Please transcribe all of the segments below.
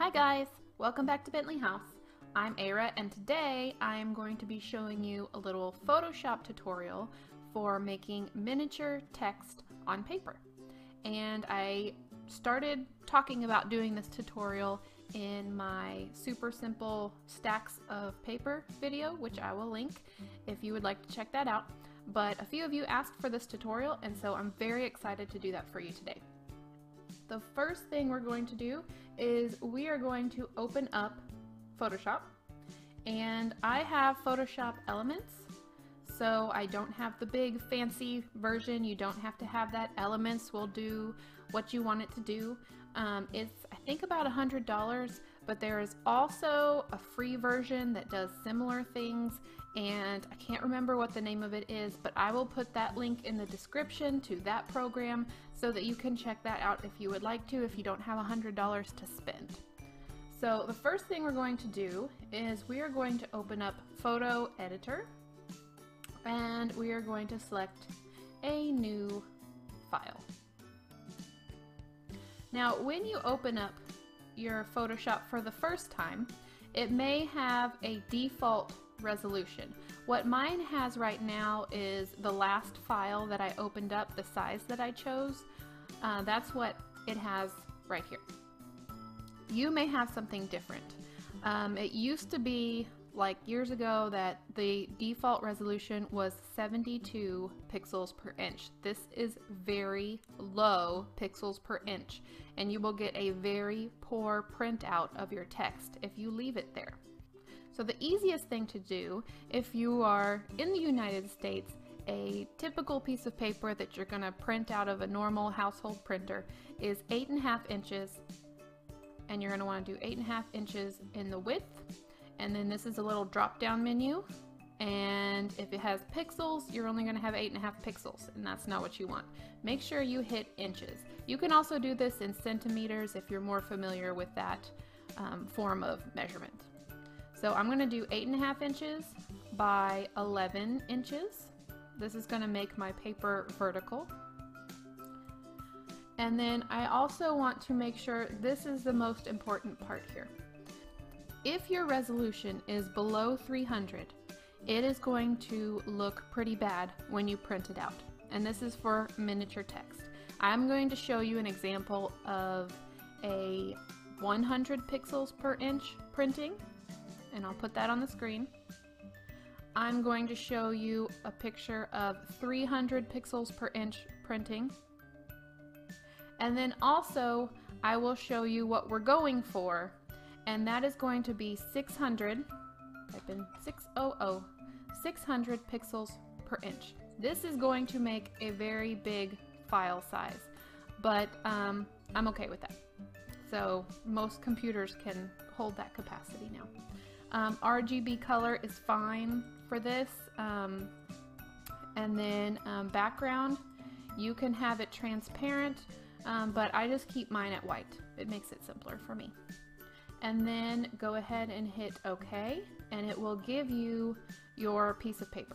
Hi guys, welcome back to Bentley House. I'm Aira, and today I am going to be showing you a little Photoshop tutorial for making miniature text on paper. And I started talking about doing this tutorial in my super simple stacks of paper video, which I will link if you would like to check that out. But a few of you asked for this tutorial, and so I'm very excited to do that for you today. The first thing we're going to do is we are going to open up Photoshop, and I have Photoshop Elements, so I don't have the big fancy version. You don't have to have that. Elements will do what you want it to do. It's I think about $100, but there is also a free version that does similar things, and I can't remember what the name of it is, but I will put that link in the description to that program so that you can check that out if you would like to, if you don't have $100 to spend. So the first thing we're going to do is we are going to open up Photo Editor, and we are going to select a new file. Now, when you open up your Photoshop for the first time, it may have a default resolution. What mine has right now is the last file that I opened up, the size that I chose. That's what it has right here. You may have something different. It used to be, like years ago, that the default resolution was 72 pixels per inch. This is very low pixels per inch, and you will get a very poor printout of your text if you leave it there. So the easiest thing to do, if you are in the United States, a typical piece of paper that you're gonna print out of a normal household printer is 8.5 inches, and you're gonna wanna do 8.5 inches in the width. And then this is a little drop-down menu, and if it has pixels, you're only gonna have 8.5 pixels, and that's not what you want. Make sure you hit inches. You can also do this in centimeters if you're more familiar with that form of measurement. So I'm gonna do 8.5 inches by 11 inches. This is gonna make my paper vertical. And then I also want to make sure, this is the most important part here. If your resolution is below 300, it is going to look pretty bad when you print it out. And this is for miniature text. I'm going to show you an example of a 100 pixels per inch printing, and I'll put that on the screen. I'm going to show you a picture of 300 pixels per inch printing. And then also, I will show you what we're going for, and that is going to be 600, type in 600, 600 pixels per inch. This is going to make a very big file size, but I'm okay with that. So most computers can hold that capacity now. RGB color is fine for this, and then background, you can have it transparent, but I just keep mine at white. It makes it simpler for me. And then go ahead and hit OK, and it will give you your piece of paper.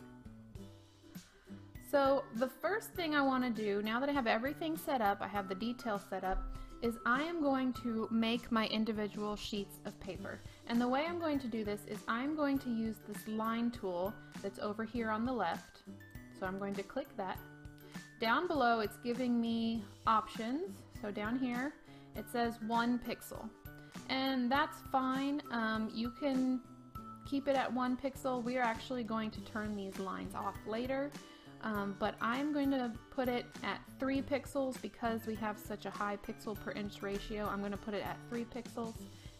So the first thing I want to do, now that I have everything set up, I have the details set up, is I am going to make my individual sheets of paper. And the way I'm going to do this is I'm going to use this line tool that's over here on the left. So I'm going to click that. Down below, it's giving me options. So down here, it says 1 pixel. And that's fine. You can keep it at 1 pixel. We are actually going to turn these lines off later, but I'm going to put it at 3 pixels because we have such a high pixel per inch ratio. I'm going to put it at 3 pixels,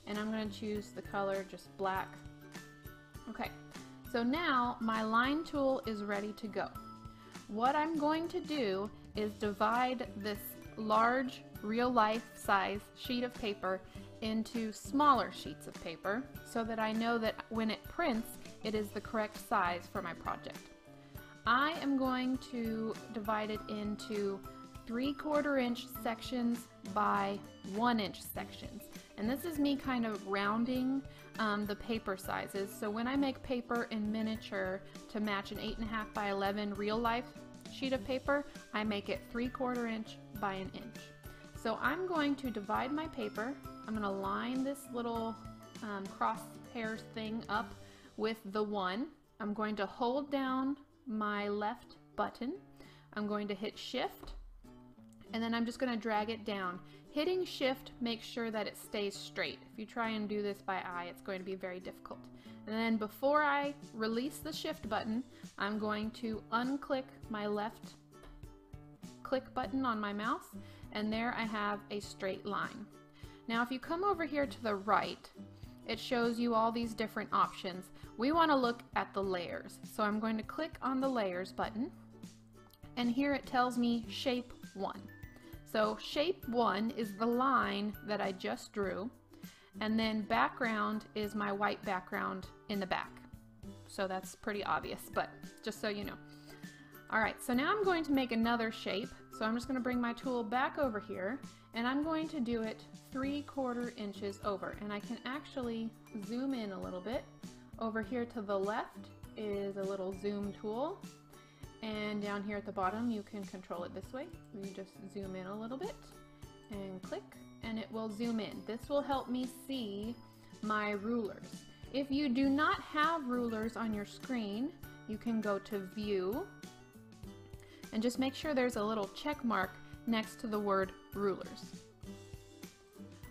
and I'm going to choose the color just black. Okay, so now my line tool is ready to go. What I'm going to do is divide this large real-life size sheet of paper into smaller sheets of paper so that I know that when it prints, it is the correct size for my project. I am going to divide it into 3/4 inch sections by 1 inch sections. And this is me kind of rounding the paper sizes. So when I make paper in miniature to match an 8.5 by 11 real life sheet of paper, I make it 3/4 inch by 1 inch. So I'm going to divide my paper. I'm going to line this little crosshairs thing up with the one. I'm going to hold down my left button. I'm going to hit shift, and then I'm just going to drag it down. Hitting shift makes sure that it stays straight. If you try and do this by eye, it's going to be very difficult. And then before I release the shift button, I'm going to unclick my left click button on my mouse, and there I have a straight line. Now if you come over here to the right, it shows you all these different options. We want to look at the layers. So I'm going to click on the layers button, and here it tells me shape 1. So shape 1 is the line that I just drew, and then background is my white background in the back. So that's pretty obvious, but just so you know. Alright, so now I'm going to make another shape. So I'm just going to bring my tool back over here, and I'm going to do it 3/4 inches over, and I can actually zoom in a little bit. Over here to the left is a little zoom tool, and down here at the bottom you can control it this way. You just zoom in a little bit and click, and it will zoom in. This will help me see my rulers. If you do not have rulers on your screen, you can go to view, and just make sure there's a little check mark next to the word rulers.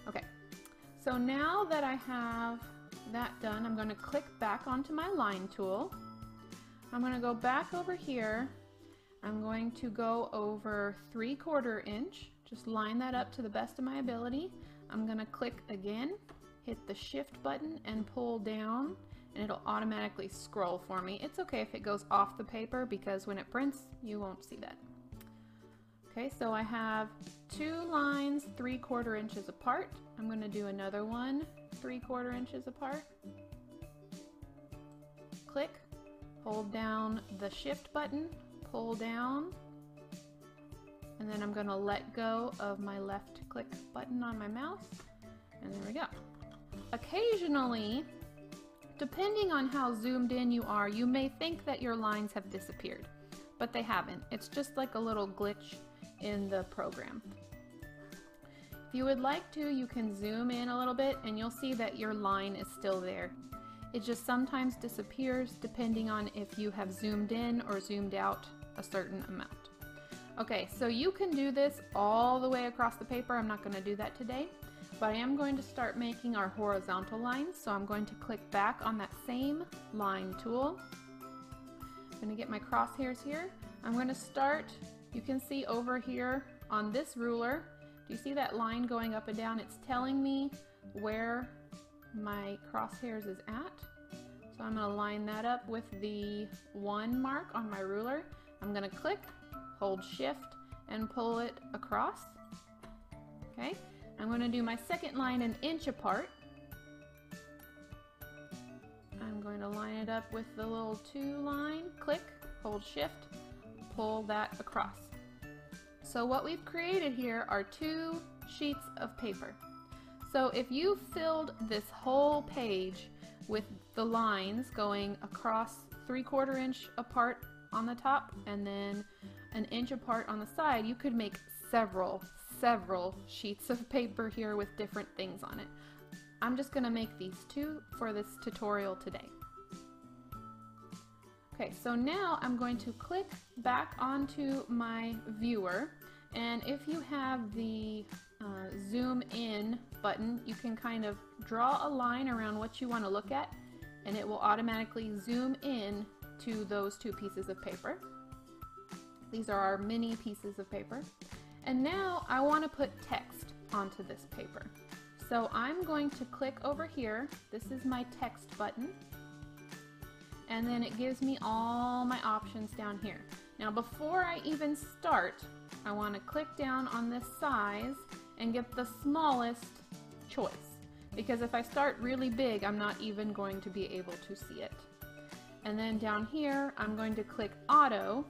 Okay, so now that I have that done, I'm going to click back onto my line tool. I'm going to go back over here. I'm going to go over 3/4 inch. Just line that up to the best of my ability. I'm going to click again, hit the shift button, and pull down, and it'll automatically scroll for me. It's okay if it goes off the paper, because when it prints, you won't see that. Okay, so I have two lines 3/4 inches apart. I'm going to do another one 3/4 inches apart. Click, hold down the shift button, pull down, and then I'm going to let go of my left click button on my mouse, and there we go. Occasionally, depending on how zoomed in you are, you may think that your lines have disappeared, but they haven't. It's just like a little glitch in the program. If you would like to, you can zoom in a little bit, and you'll see that your line is still there. It just sometimes disappears depending on if you have zoomed in or zoomed out a certain amount. Okay, so you can do this all the way across the paper. I'm not going to do that today, but I am going to start making our horizontal lines. So I'm going to click back on that same line tool. I'm going to get my crosshairs here. I'm going to start, you can see over here on this ruler, do you see that line going up and down? It's telling me where my crosshairs is at. So I'm going to line that up with the 1 mark on my ruler. I'm going to click, hold shift, and pull it across. Okay, I'm going to do my second line 1 inch apart. I'm going to line it up with the little 2 line, click, hold shift, pull that across. So what we've created here are 2 sheets of paper. So if you filled this whole page with the lines going across 3/4 inch apart on the top and then 1 inch apart on the side, you could make several sheets of paper here with different things on it. I'm just going to make these 2 for this tutorial today. Okay, so now I'm going to click back onto my viewer, and if you have the zoom in button, you can kind of draw a line around what you want to look at, and it will automatically zoom in to those 2 pieces of paper. These are our mini pieces of paper. And now I want to put text onto this paper. So I'm going to click over here. This is my text button, and then it gives me all my options down here. Now before I even start, I want to click down on this size and get the smallest choice, because if I start really big, I'm not even going to be able to see it. And then down here, I'm going to click auto.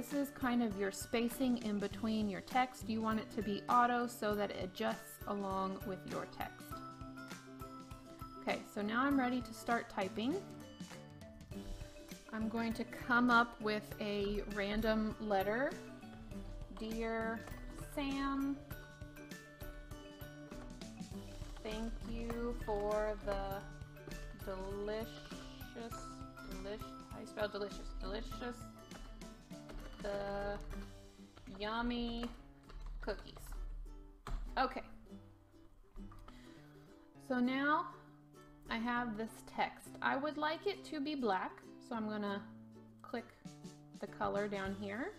This is kind of your spacing in between your text. You want it to be auto so that it adjusts along with your text. Okay, so now I'm ready to start typing. I'm going to come up with a random letter. Dear Sam, for the how you spell delicious? Delicious, the yummy cookies. Okay. So now I have this text. I would like it to be black, so I'm gonna click the color down here.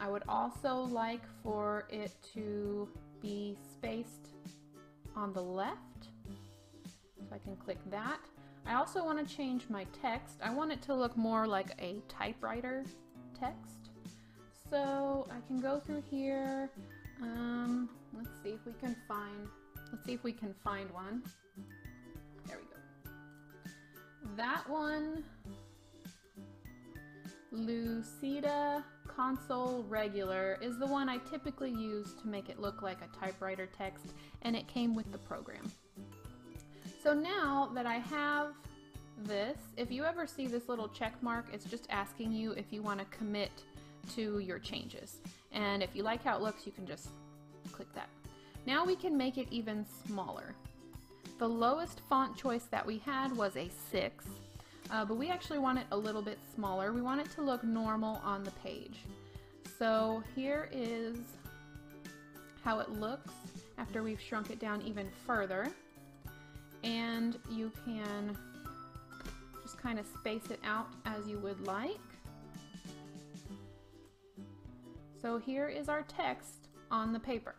I would also like for it to be spaced on the left, so I can click that. I also want to change my text. I want it to look more like a typewriter text. So I can go through here. Let's see if we can find. Let's see if we can find one. There we go. That one, Lucida Console Regular, is the one I typically use to make it look like a typewriter text, and it came with the program. So now that I have this, if you ever see this little check mark, it's just asking you if you want to commit to your changes. And if you like how it looks, you can just click that. Now we can make it even smaller. The lowest font choice that we had was a 6. But we actually want it a little bit smaller. We want it to look normal on the page. So here is how it looks after we've shrunk it down even further. And you can just kind of space it out as you would like. So here is our text on the paper.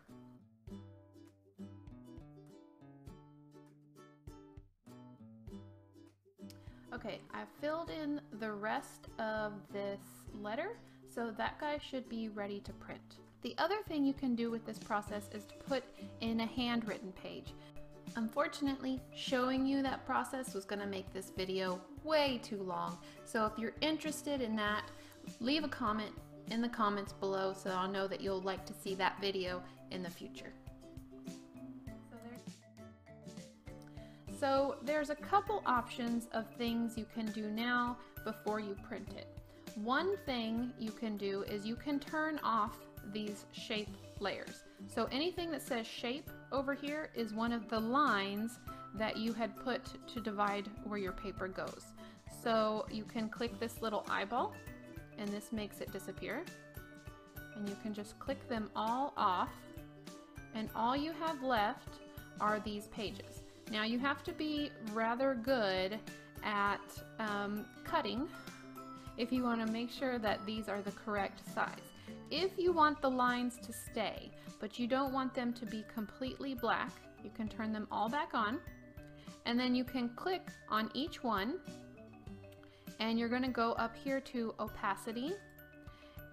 Okay, I've filled in the rest of this letter, so that guy should be ready to print. The other thing you can do with this process is to put in a handwritten page. Unfortunately, showing you that process was going to make this video way too long, so if you're interested in that, leave a comment in the comments below so I'll know that you'll like to see that video in the future. So there's a couple options of things you can do now before you print it. One thing you can do is you can turn off these shape layers. So anything that says shape over here is one of the lines that you had put to divide where your paper goes. So you can click this little eyeball and this makes it disappear. And you can just click them all off, and all you have left are these pages. Now you have to be rather good at cutting if you want to make sure that these are the correct size. If you want the lines to stay, but you don't want them to be completely black, you can turn them all back on, and then you can click on each one, and you're going to go up here to opacity,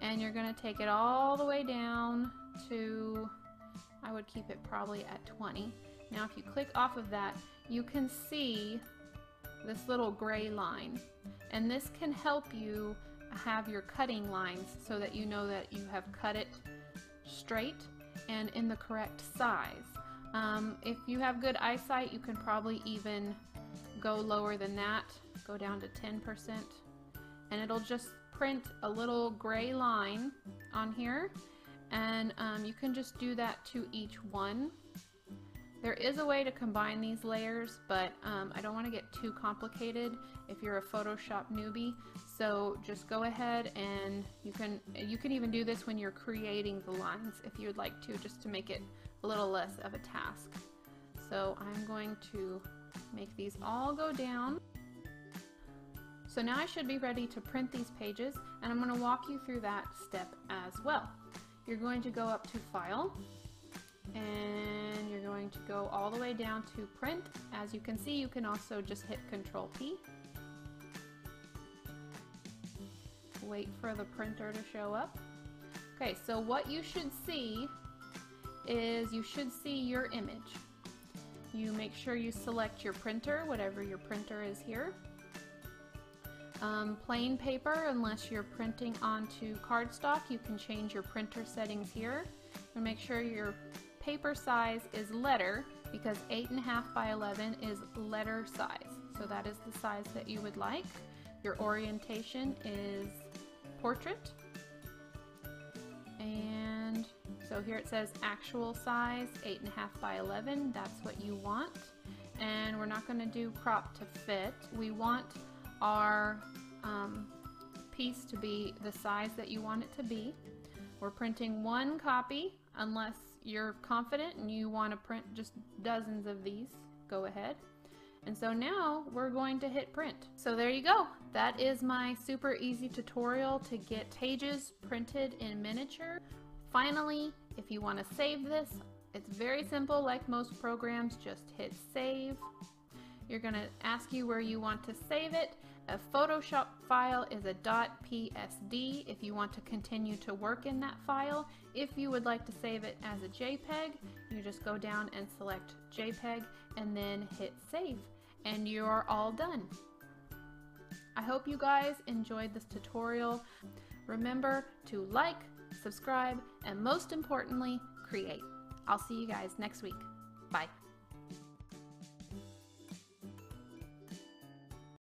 and you're going to take it all the way down to, I would keep it probably at 20. Now if you click off of that, you can see this little gray line, and this can help you have your cutting lines so that you know that you have cut it straight and in the correct size. If you have good eyesight, you can probably even go lower than that, go down to 10%, and it'll just print a little gray line on here, and you can just do that to each one. There is a way to combine these layers, but I don't want to get too complicated if you're a Photoshop newbie. So just go ahead, and you can even do this when you're creating the lines if you'd like to, just to make it a little less of a task. So I'm going to make these all go down. So now I should be ready to print these pages, and I'm going to walk you through that step as well. You're going to go up to File, and you're going to go all the way down to print. As you can see, you can also just hit Control P. Wait for the printer to show up. Okay, so what you should see is you should see your image. You make sure you select your printer, whatever your printer is here. Plain paper, unless you're printing onto cardstock, you can change your printer settings here. And make sure your paper size is letter, because 8.5 by 11 is letter size, so that is the size that you would like. Your orientation is portrait, and So here it says actual size 8.5 by 11. That's what you want, and we're not going to do crop to fit. We want our piece to be the size that you want it to be. We're printing one copy. Unless you're confident and you want to print just dozens of these, go ahead. And so now we're going to hit print. So there you go. That is my super easy tutorial to get pages printed in miniature. Finally, if you want to save this, it's very simple. Like most programs, just hit save. You're going to ask you where you want to save it. A Photoshop file is a .psd if you want to continue to work in that file. If you would like to save it as a JPEG, you just go down and select JPEG and then hit save, and you're all done. I hope you guys enjoyed this tutorial. Remember to like, subscribe, and most importantly, create. I'll see you guys next week. Bye.